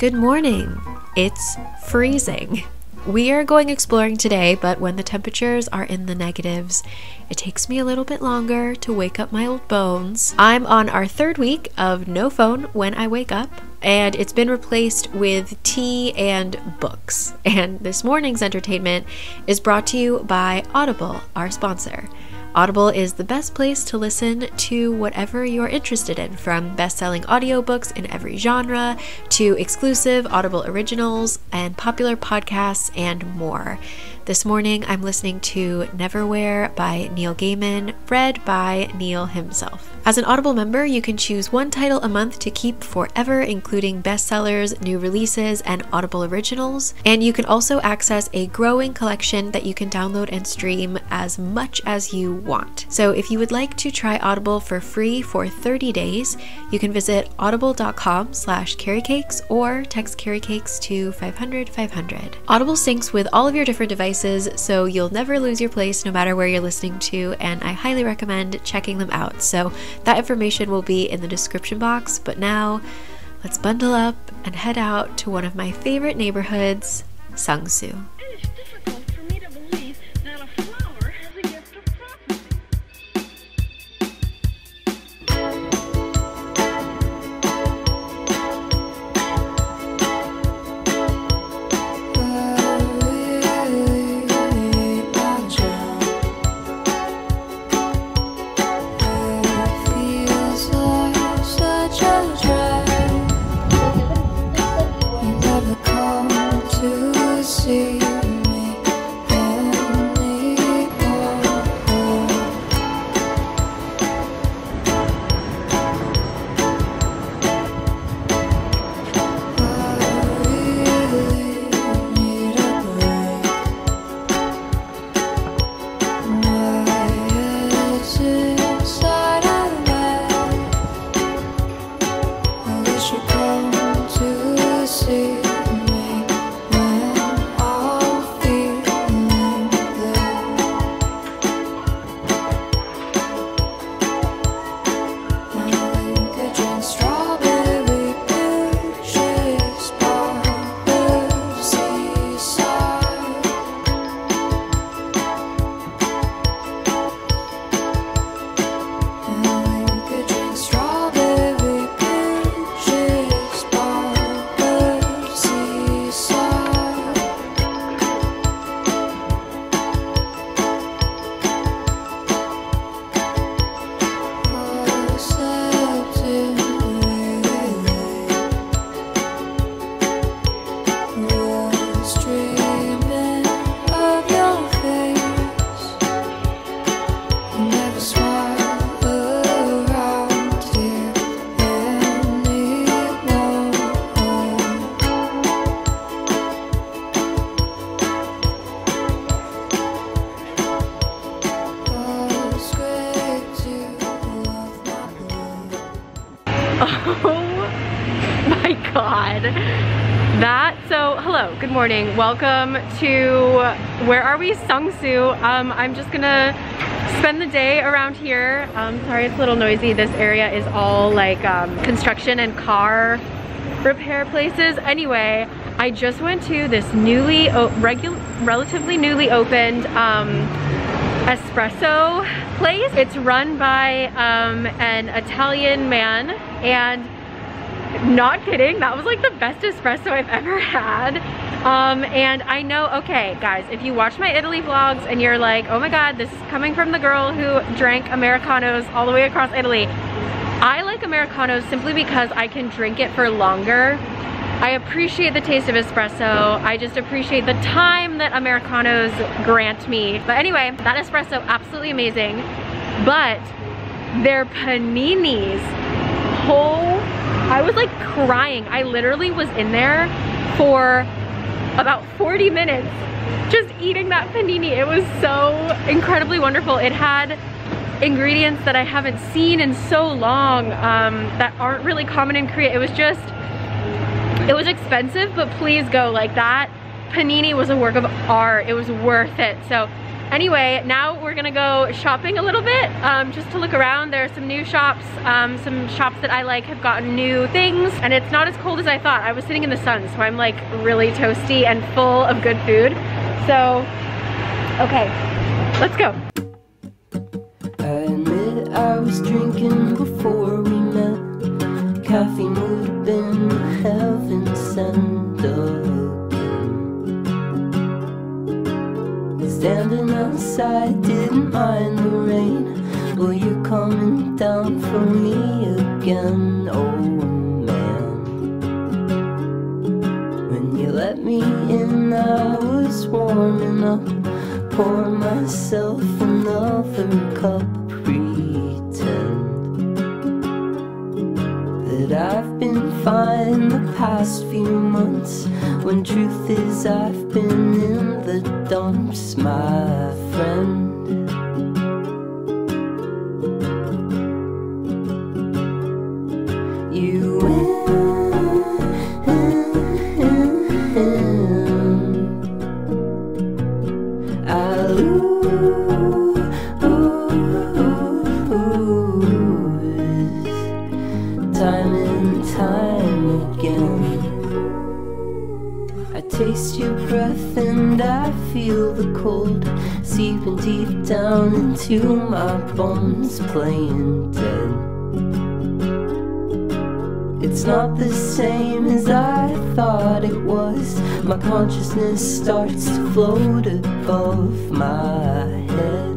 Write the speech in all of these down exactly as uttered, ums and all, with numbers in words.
Good morning. It's freezing. We are going exploring today, but when the temperatures are in the negatives, it takes me a little bit longer to wake up my old bones. I'm on our third week of no phone when I wake up, and it's been replaced with tea and books. And this morning's entertainment is brought to you by Audible, our sponsor. Audible is the best place to listen to whatever you're interested in, from best-selling audiobooks in every genre to exclusive Audible originals and popular podcasts and more. This morning, I'm listening to Neverwhere by Neil Gaiman, read by Neil himself. As an Audible member, you can choose one title a month to keep forever, including bestsellers, new releases, and Audible originals. And you can also access a growing collection that you can download and stream as much as you want. So if you would like to try Audible for free for thirty days, you can visit audible.com slash caricakes or text caricakes to five hundred five hundred. Audible syncs with all of your different devices, so you'll never lose your place no matter where you're listening to, and I highly recommend checking them out. So that information will be in the description box, but now let's bundle up and head out to one of my favorite neighborhoods, Seongsu. Good morning, welcome to, where are we? Seongsu. Um, I'm just gonna spend the day around here. Um, sorry it's a little noisy. This area is all like um, construction and car repair places. Anyway, I just went to this newly, regu relatively newly opened um, espresso place. It's run by um, an Italian man, and not kidding, that was like the best espresso I've ever had. Um, and I know, okay guys, if you watch my Italy vlogs and you're like, oh my god, this is coming from the girl who drank Americanos all the way across Italy. I like Americanos simply because I can drink it for longer. I appreciate the taste of espresso. I just appreciate the time that Americanos grant me. But anyway, that espresso, absolutely amazing. But their paninis, whole, I was like crying. I literally was in there for about forty minutes just eating that panini. It was so incredibly wonderful. It had ingredients that I haven't seen in so long um, that aren't really common in Korea. It was just, it was expensive, but please go. Like that panini was a work of art. It was worth it. So Anyway, now we're gonna go shopping a little bit, um, just to look around. There are some new shops, um, some shops that I like have gotten new things, and it's not as cold as I thought. I was sitting in the sun, so I'm like really toasty and full of good food. So, okay, let's go. I admit I was drinking before we met. Coffee would have been heaven sent again. Standing outside, didn't mind the rain. Well, you're coming down for me again, oh man. When you let me in, I was warming up. Pour myself another cup, pretend that I've been fine the past few months, when truth is I've been in the dumps, my friend. You win. Taste your breath and I feel the cold seeping deep down into my bones, playing dead. It's not the same as I thought it was. My consciousness starts to float above my head.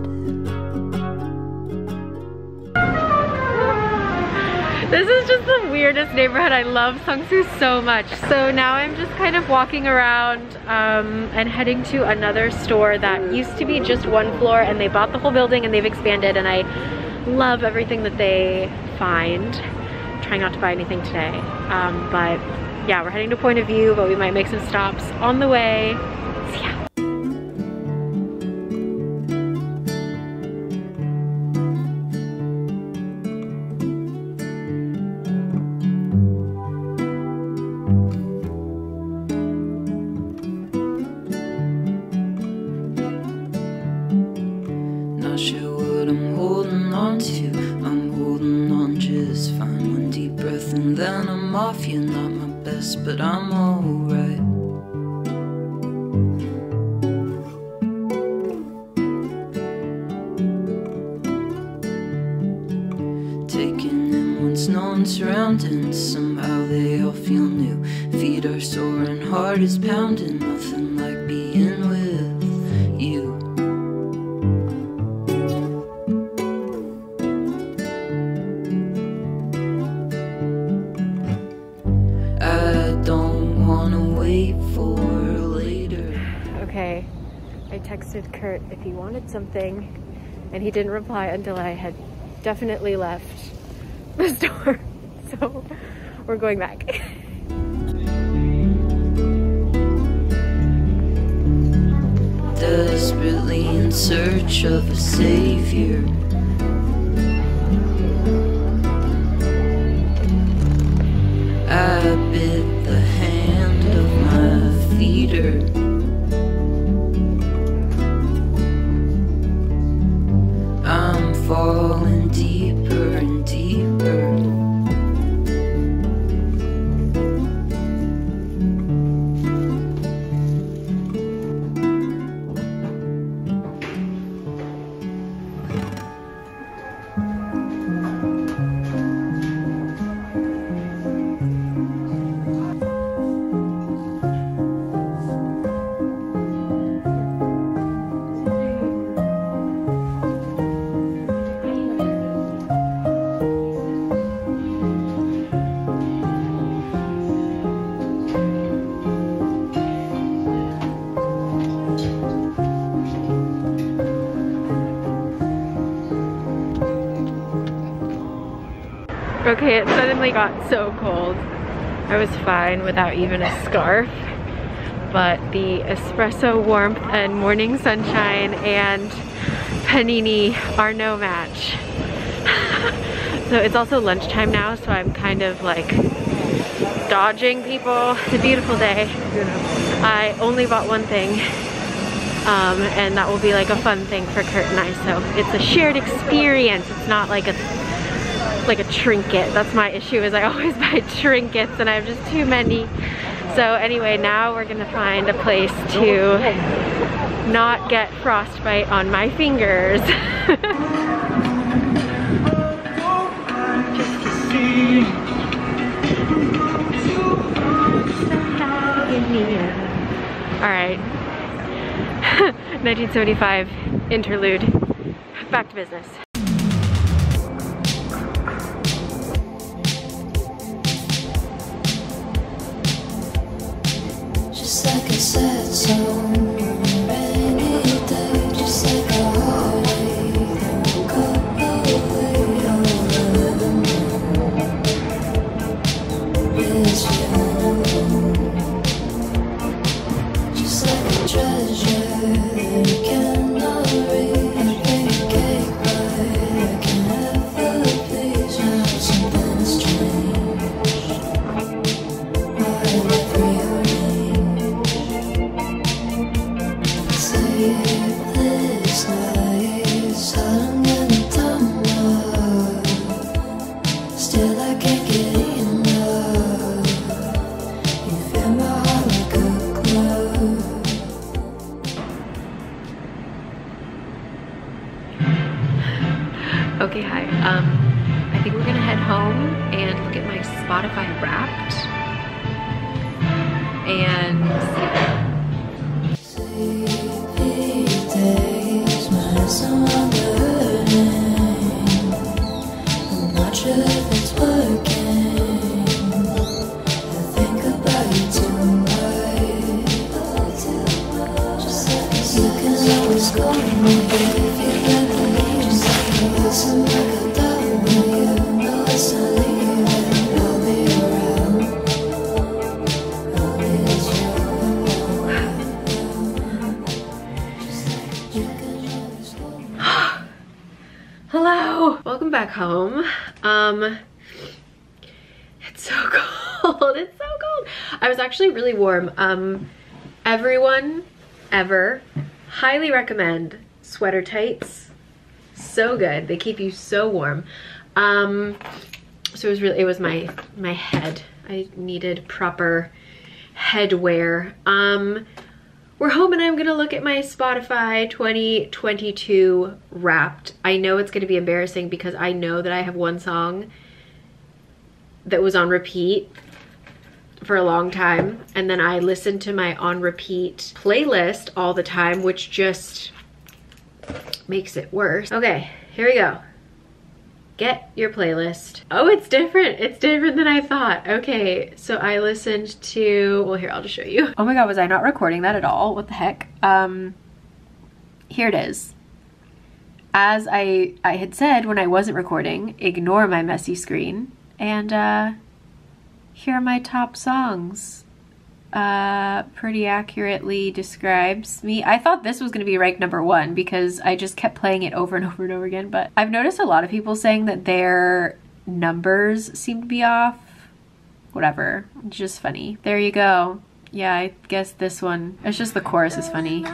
This is just the weirdest neighborhood. I love Seongsu so much. So now I'm just kind of walking around um, and heading to another store that used to be just one floor, and they bought the whole building and they've expanded, and I love everything that they find. I'm trying not to buy anything today. Um, but yeah, we're heading to Point of View, but we might make some stops on the way. So yeah. But I'm alright. Taking in one's known surroundings, somehow they all feel new. Feet are sore and heart is pounding. Nothing like being with you. Texted Kurt if he wanted something, and he didn't reply until I had definitely left the store. So we're going back. Desperately in search of a savior. I bit the hand of my feeder. Falling deeper and deeper. Okay, it suddenly got so cold. I was fine without even a scarf, but the espresso warmth and morning sunshine and panini are no match. So it's also lunchtime now, so I'm kind of like dodging people. It's a beautiful day. I only bought one thing, um, and that will be like a fun thing for Kurt and I. So it's a shared experience. It's not like a like a trinket. That's my issue, is I always buy trinkets and I have just too many. So anyway, now we're gonna find a place to not get frostbite on my fingers. Alright, nineteen seventy-five interlude, back to business. Just like I said, so okay, hi. Um, I think we're gonna head home and look at my Spotify Wrapped and welcome back home. Um, it's so cold. It's so cold. I was actually really warm. Um, everyone ever highly recommend sweater tights. So good. They keep you so warm. Um, so it was really, it was my, my head. I needed proper headwear. Um, We're home and I'm gonna look at my Spotify twenty twenty-two Wrapped. I know it's gonna be embarrassing because I know that I have one song that was on repeat for a long time, and then I listened to my on repeat playlist all the time, which just makes it worse. Okay, here we go. Get your playlist. Oh, it's different. It's different than I thought. Okay, so I listened to, well, here, I'll just show you. Oh my God, was I not recording that at all? What the heck? Um, here it is. As I, I had said when I wasn't recording, ignore my messy screen. And uh, here are my top songs. Uh, pretty accurately describes me. I thought this was gonna be ranked number one because I just kept playing it over and over and over again, but I've noticed a lot of people saying that their numbers seem to be off. Whatever, it's just funny. There you go. Yeah, I guess this one, it's just the chorus is funny.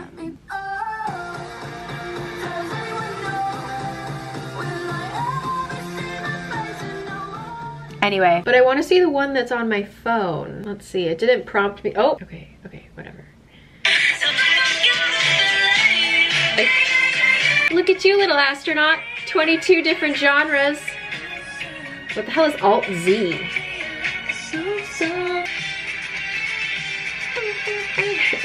Anyway, but I want to see the one that's on my phone. Let's see, it didn't prompt me. Oh, okay, okay, whatever. Look at you, little astronaut. twenty-two different genres. What the hell is Alt-Z?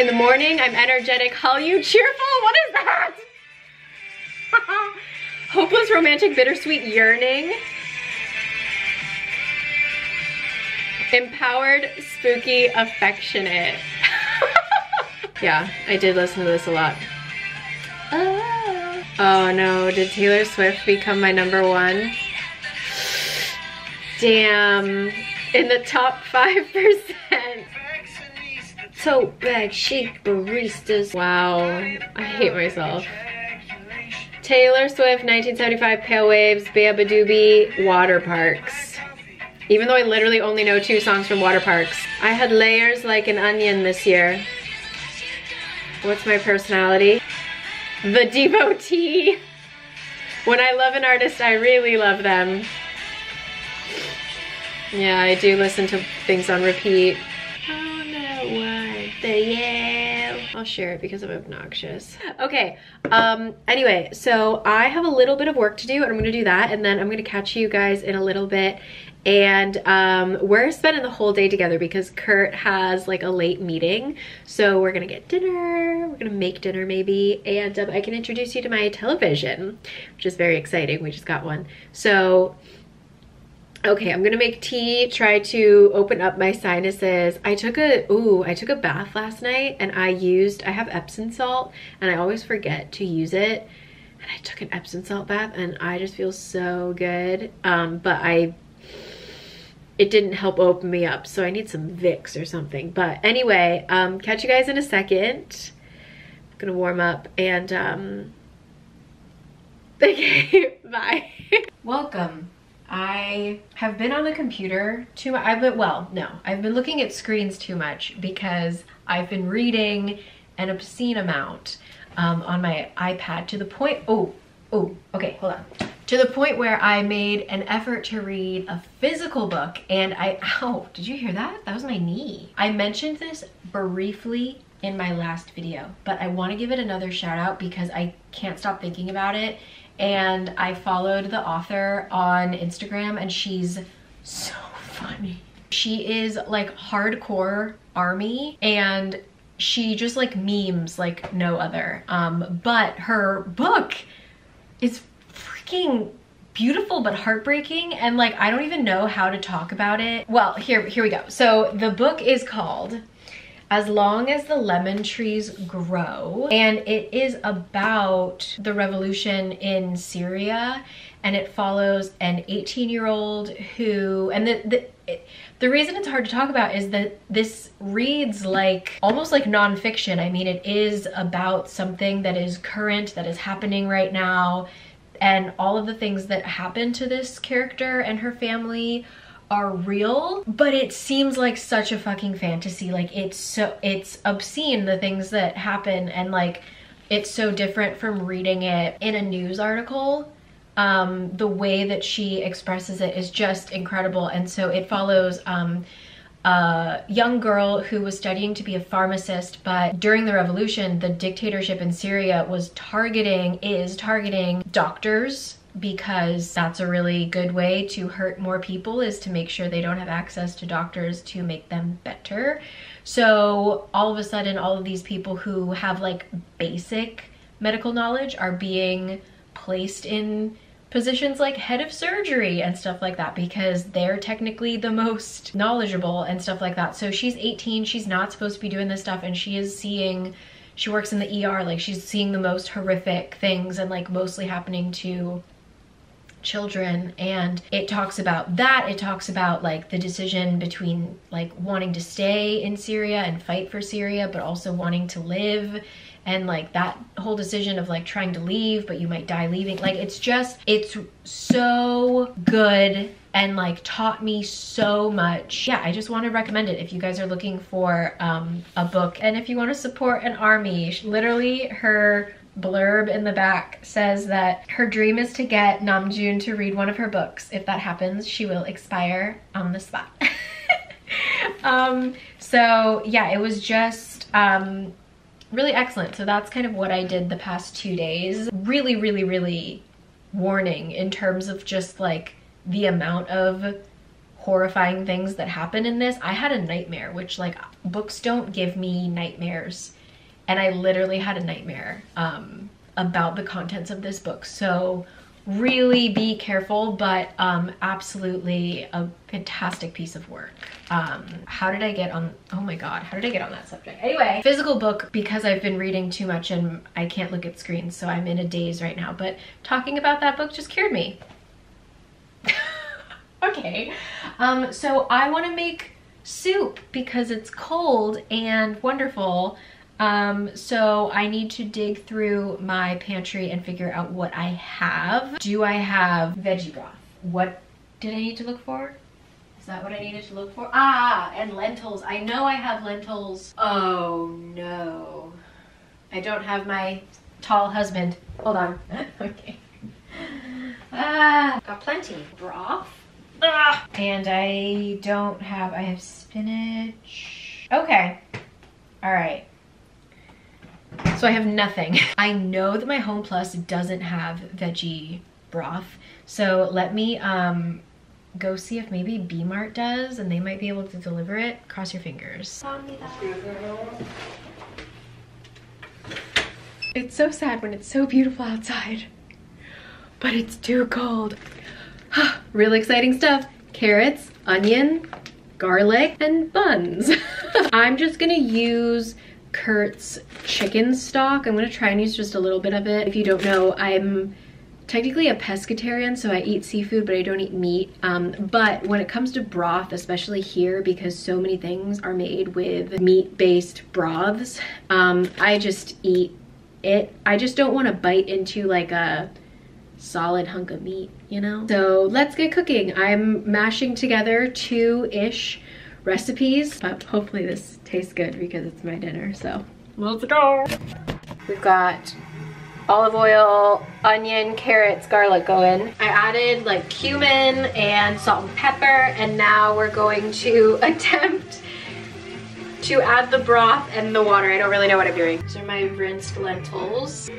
In the morning, I'm energetic. How you cheerful? What is that? Hopeless, romantic, bittersweet, yearning. Empowered, spooky, affectionate. Yeah, I did listen to this a lot. Oh. Oh no, did Taylor Swift become my number one? Damn, in the top five percent. Tote bag, chic, baristas. Wow, I hate myself. Taylor Swift, nineteen seventy-five, Pale Waves, Babadoobie, Water Parks. Even though I literally only know two songs from Water Parks. I had layers like an onion this year. What's my personality? The devotee. When I love an artist, I really love them. Yeah, I do listen to things on repeat. Oh no, what the yell? I'll share it because I'm obnoxious. Okay, um, anyway, so I have a little bit of work to do and I'm gonna do that and then I'm gonna catch you guys in a little bit. And um, we're spending the whole day together because Kurt has like a late meeting. So we're gonna get dinner, we're gonna make dinner maybe, and um, I can introduce you to my television, which is very exciting, we just got one. So, okay, I'm gonna make tea, try to open up my sinuses. I took a, ooh, I took a bath last night and I used, I have Epsom salt and I always forget to use it. And I took an Epsom salt bath and I just feel so good, um, but I, it didn't help open me up, so I need some Vicks or something. But anyway, um, catch you guys in a second. I'm gonna warm up and, um, okay, bye. Welcome. I have been on the computer too much. I've been, well, no, I've been looking at screens too much because I've been reading an obscene amount um, on my iPad to the point, oh, oh, okay, hold on. To the point where I made an effort to read a physical book and I, ow, did you hear that? That was my knee. I mentioned this briefly in my last video, but I want to give it another shout out because I can't stop thinking about it. And I followed the author on Instagram and she's so funny. She is like hardcore army and she just like memes like no other. Um, but her book is freaking beautiful but heartbreaking and like I don't even know how to talk about it. Well, here here we go. So the book is called As Long As The Lemon Trees Grow and it is about the revolution in Syria and it follows an eighteen year old who, and the the it, the reason it's hard to talk about is that this reads like almost like nonfiction. I mean, it is about something that is current, that is happening right now, and all of the things that happened to this character and her family are real, but it seems like such a fucking fantasy. Like it's so, it's obscene, the things that happen, and like it's so different from reading it in a news article. Um, the way that she expresses it is just incredible. And so it follows um, a young girl who was studying to be a pharmacist, but during the revolution, the dictatorship in Syria was targeting, is targeting doctors, because that's a really good way to hurt more people, is to make sure they don't have access to doctors to make them better. So all of a sudden, all of these people who have like basic medical knowledge are being placed in positions like head of surgery and stuff like that because they're technically the most knowledgeable and stuff like that. So she's eighteen, she's not supposed to be doing this stuff, and she is seeing, she works in the E R, like she's seeing the most horrific things and like mostly happening to children. And it talks about that. It talks about like the decision between like wanting to stay in Syria and fight for Syria, but also wanting to live, and like that whole decision of like trying to leave, but you might die leaving. Like it's just, it's so good and like taught me so much. Yeah, I just want to recommend it if you guys are looking for um, a book and if you want to support an army. Literally her blurb in the back says that her dream is to get Namjoon to read one of her books. If that happens, she will expire on the spot. um, so yeah, it was just um, really excellent. So that's kind of what I did the past two days. Really, really, really warning in terms of just like the amount of horrifying things that happen in this. I had a nightmare, which like books don't give me nightmares. And I literally had a nightmare um, about the contents of this book. So really be careful, but um, absolutely a fantastic piece of work. Um, how did I get on, oh my God, how did I get on that subject? Anyway, physical book, because I've been reading too much and I can't look at screens, so I'm in a daze right now, but talking about that book just cured me. Okay, um, so I wanna make soup because it's cold and wonderful. Um, so I need to dig through my pantry and figure out what I have. Do I have veggie broth? What did I need to look for? Is that what I needed to look for? Ah, and lentils. I know I have lentils. Oh no. I don't have my tall husband. Hold on. Okay. Ah, got plenty. Broth. Ah. And I don't have, I have spinach. Okay. All right. So I have nothing. I know that my Home Plus doesn't have veggie broth. So let me um, go see if maybe B-Mart does and they might be able to deliver it. Cross your fingers. It's so sad when it's so beautiful outside, but it's too cold. Really exciting stuff. Carrots, onion, garlic, and buns. I'm just gonna use Kurt's chicken stock. I'm gonna try and use just a little bit of it. If you don't know, I'm technically a pescatarian, so I eat seafood, but I don't eat meat. Um, but when it comes to broth, especially here, because so many things are made with meat-based broths, um, I just eat it. I just don't wanna bite into like a solid hunk of meat, you know? So let's get cooking. I'm mashing together two-ish recipes, but hopefully this tastes good because it's my dinner, so let's go. We've got olive oil, onion, carrots, garlic going. I added like cumin and salt and pepper, and now we're going to attempt to add the broth and the water. I don't really know what I'm doing. These are my rinsed lentils.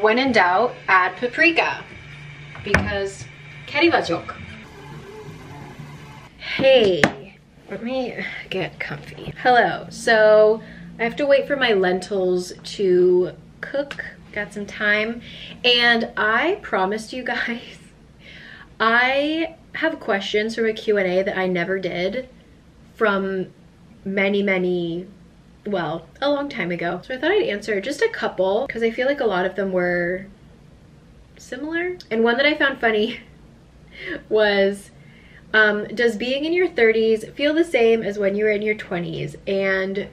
When in doubt, add paprika because caricakes. Hey, let me get comfy. Hello, so I have to wait for my lentils to cook. Got some time. And I promised you guys, I have questions from a Q and A that I never did from many, many, well, a long time ago. So I thought I'd answer just a couple because I feel like a lot of them were similar. And one that I found funny was, Um, does being in your thirties feel the same as when you were in your twenties? And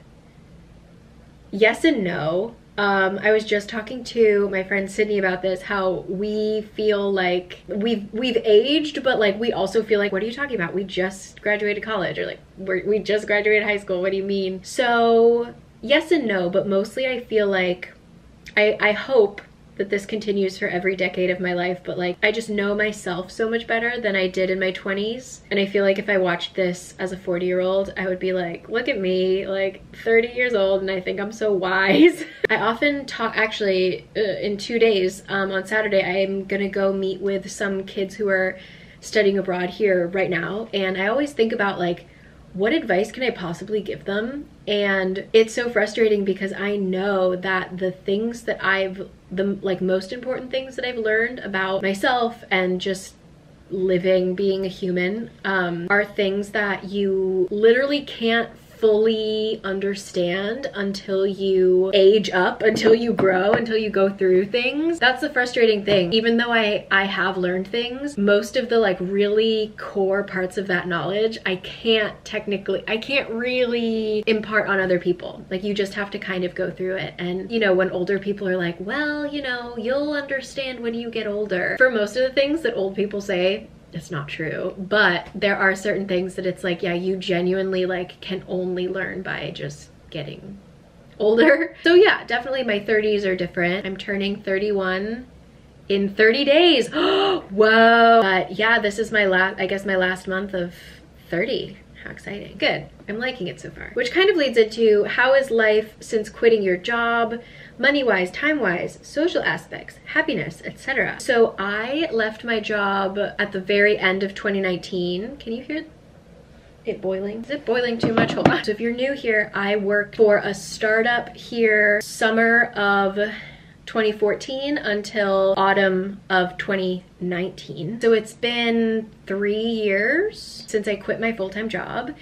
yes and no. Um, I was just talking to my friend Sydney about this, how we feel like we've we've aged, but like we also feel like, what are you talking about? We just graduated college, or like we're, we just graduated high school. What do you mean? So yes and no, but mostly I feel like I, I hope that this continues for every decade of my life, but like I just know myself so much better than I did in my twenties, and I feel like if I watched this as a forty year old, I would be like, look at me, like thirty years old, and I think I'm so wise. I often talk, actually uh, in two days um, on Saturday I'm gonna go meet with some kids who are studying abroad here right now, and I always think about like, what advice can I possibly give them? And it's so frustrating because I know that the things that I've, the like most important things that I've learned about myself and just living, being a human, um, are things that you literally can't fully understand until you age up, until you grow, until you go through things. That's the frustrating thing. Even though I, I have learned things, most of the like really core parts of that knowledge, I can't technically, I can't really impart on other people. Like you just have to kind of go through it. And you know, when older people are like, well, you know, you'll understand when you get older. For most of the things that old people say, it's not true, but there are certain things that it's like, yeah, you genuinely like can only learn by just getting older. So yeah, definitely my thirties are different. I'm turning thirty-one in thirty days. Whoa. But yeah, this is my last, I guess my last month of thirty. How exciting. Good. I'm liking it so far. Which kind of leads into, how is life since quitting your job, money-wise, time-wise, social aspects, happiness, et cetera. So I left my job at the very end of twenty nineteen. Can you hear it boiling? Is it boiling too much? Hold on. So if you're new here, I worked for a startup here summer of twenty fourteen until autumn of twenty nineteen. So it's been three years since I quit my full-time job,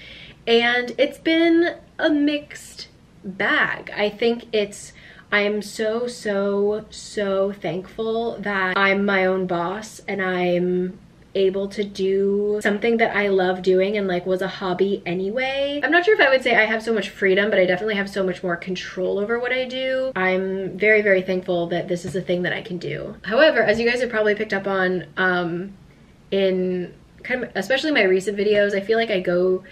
and it's been a mixed bag. I think it's, I'm so, so, so thankful that I'm my own boss and I'm able to do something that I love doing and like was a hobby anyway. I'm not sure if I would say I have so much freedom, but I definitely have so much more control over what I do. I'm very, very thankful that this is a thing that I can do. However, as you guys have probably picked up on um, in kind of, especially my recent videos, I feel like I go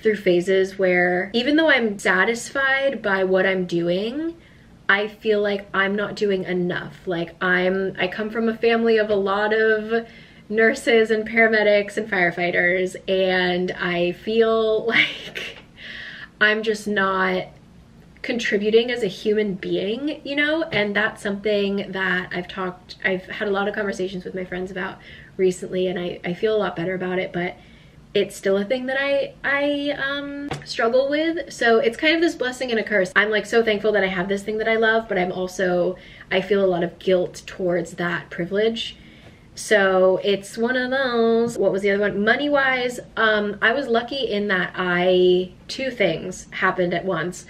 through phases where even though I'm satisfied by what I'm doing, I feel like I'm not doing enough. Like I'm, I come from a family of a lot of nurses and paramedics and firefighters, and I feel like I'm just not contributing as a human being, you know? And that's something that I've talked, I've had a lot of conversations with my friends about recently, and I, I feel a lot better about it, but it's still a thing that I, I um, struggle with. So it's kind of this blessing and a curse. I'm like so thankful that I have this thing that I love, but I'm also, I feel a lot of guilt towards that privilege. So it's one of those. What was the other one? Money-wise, um, I was lucky in that I, two things happened at once.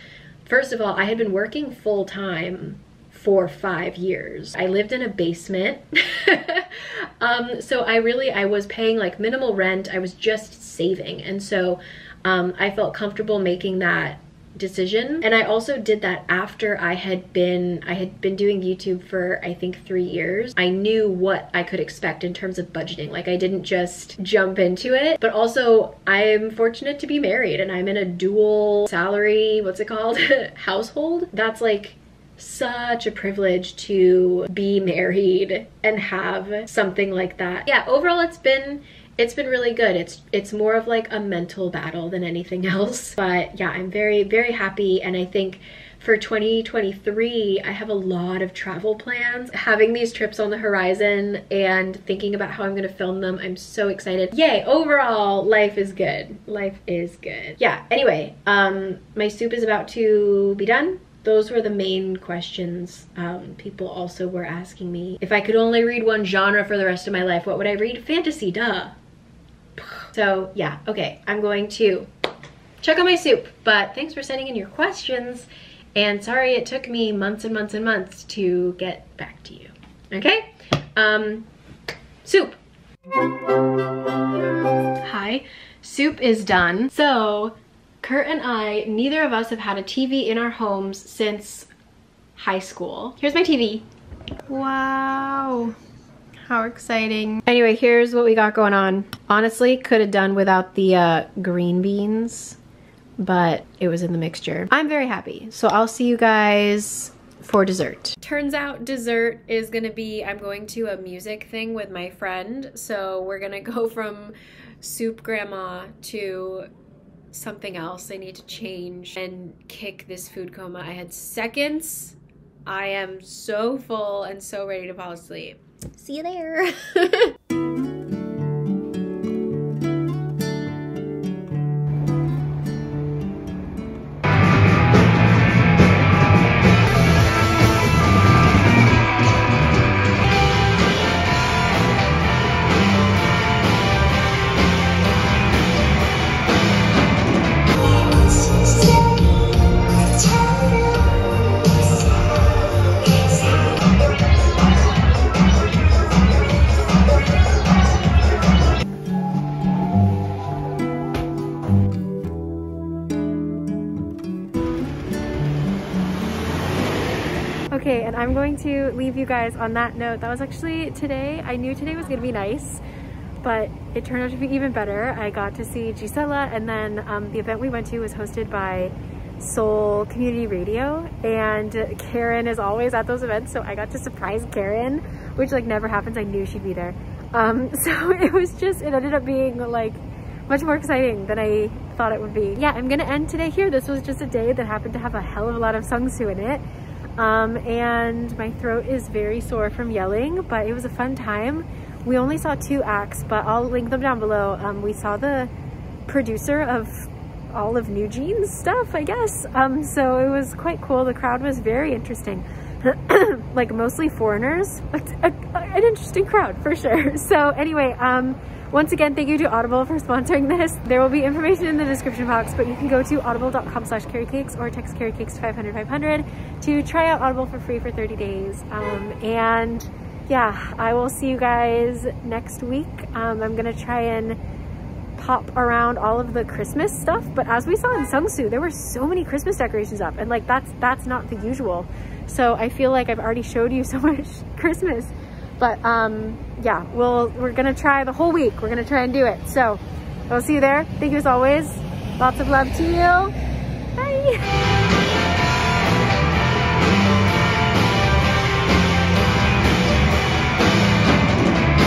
First of all, I had been working full-time for five years. I lived in a basement. um, so I really, I was paying like minimal rent. I was just saving. And so um, I felt comfortable making that decision. And I also did that after I had been, I had been doing YouTube for I think three years. I knew what I could expect in terms of budgeting. Like I didn't just jump into it, but also I'm fortunate to be married and I'm in a dual salary, what's it called? household. That's like such a privilege to be married and have something like that. Yeah, overall it's been it's been really good. It's it's more of like a mental battle than anything else. But yeah, I'm very, very happy, and I think for twenty twenty-three, I have a lot of travel plans. Having these trips on the horizon and thinking about how I'm gonna film them, I'm so excited. Yay, overall, life is good. Life is good. Yeah, anyway, um, my soup is about to be done. Those were the main questions um, people also were asking me. If I could only read one genre for the rest of my life, what would I read? Fantasy, duh. So yeah, okay, I'm going to check on my soup, but thanks for sending in your questions, and sorry it took me months and months and months to get back to you. Okay, um, soup. Hi, soup is done. So, Kurt and I, neither of us have had a T V in our homes since high school. Here's my T V. Wow, how exciting. Anyway, here's what we got going on. Honestly, could have done without the uh, green beans, but it was in the mixture. I'm very happy, so I'll see you guys for dessert. Turns out dessert is gonna be, I'm going to a music thing with my friend, so we're gonna go from soup grandma to something else. I need to change and kick this food coma. I had seconds. I am so full and so ready to fall asleep. See you there. Okay, and I'm going to leave you guys on that note. That was actually today. I knew today was gonna be nice, but it turned out to be even better. I got to see Gisela, and then um, the event we went to was hosted by Seoul Community Radio, and Karen is always at those events, so I got to surprise Karen, which like never happens. I knew she'd be there. Um, so it was just, it ended up being like much more exciting than I thought it would be. Yeah, I'm gonna end today here. This was just a day that happened to have a hell of a lot of Seongsu in it. Um, and my throat is very sore from yelling, but it was a fun time. We only saw two acts, but I'll link them down below. Um, we saw the producer of all of NewJeans stuff, I guess. Um, so it was quite cool. The crowd was very interesting. Like mostly foreigners, like a, a, an interesting crowd for sure. So anyway, um, once again, thank you to Audible for sponsoring this. There will be information in the description box, but you can go to audible.com slash caricakes or text caricakes to five hundred five hundred to try out Audible for free for thirty days. Um, and yeah, I will see you guys next week. Um, I'm gonna try and pop around all of the Christmas stuff, but as we saw in Seongsu, there were so many Christmas decorations up, and like that's that's not the usual. So I feel like I've already showed you so much Christmas. But um, yeah, we'll, we're gonna try the whole week. We're gonna try and do it. So I'll see you there. Thank you as always. Lots of love to you. Bye.